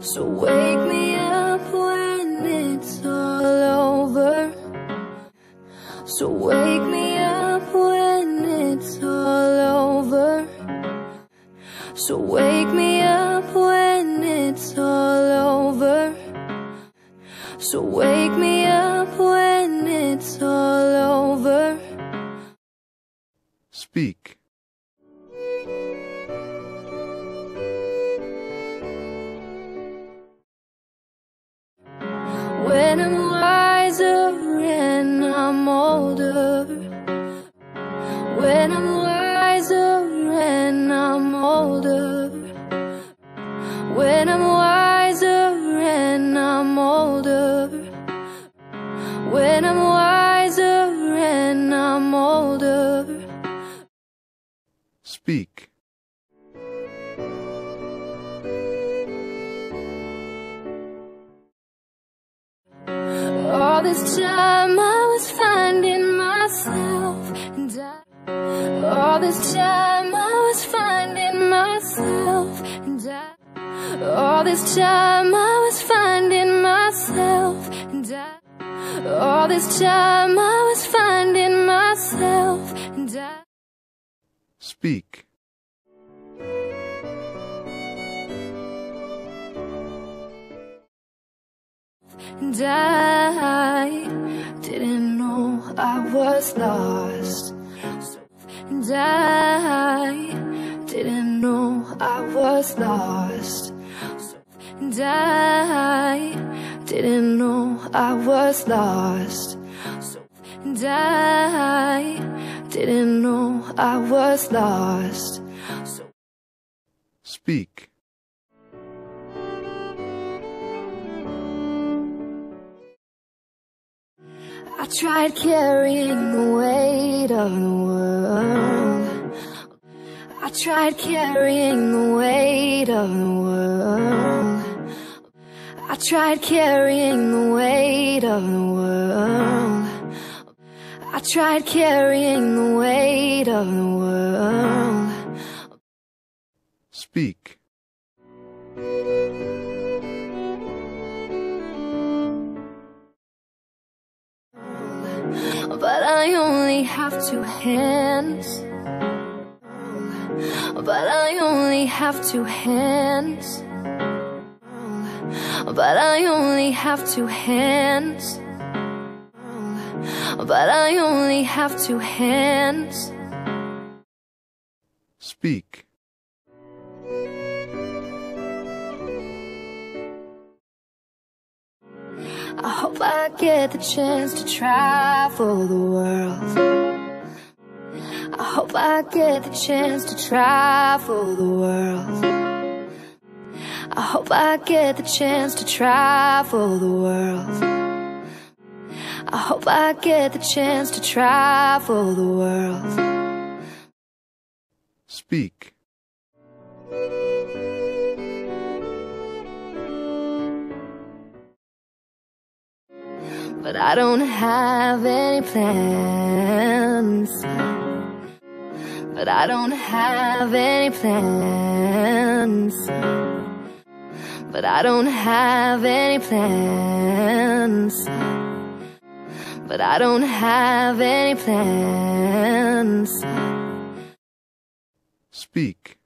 So wake me up when it's all over. So wake me up when it's all over. So wake me up when it's all over. So wake me up when it's all over. Speak. When I'm wiser and I'm older. When I'm wiser and I'm older. When I'm wiser and I'm older. When I'm wiser and I'm older. Speak. All this time I was finding myself, and all this time I was finding myself, and all this time I was finding myself, and all this time I was finding myself, and Speak. And I didn't know I was lost. And I didn't know I was lost. And I didn't know I was lost. And I didn't know I was lost. Speak. I tried carrying the weight of the world. I tried carrying the weight of the world. I tried carrying the weight of the world. I tried carrying the weight of the world. Speak. But I only have two hands. But I only have two hands. But I only have two hands. But I only have two hands. Speak. I hope I get the chance to travel the world. I hope I get the chance to travel the world. I hope I get the chance to travel the world. I hope I get the chance to travel the world. Speak. But I don't have any plans. But I don't have any plans. But I don't have any plans. But I don't have any plans. Speak.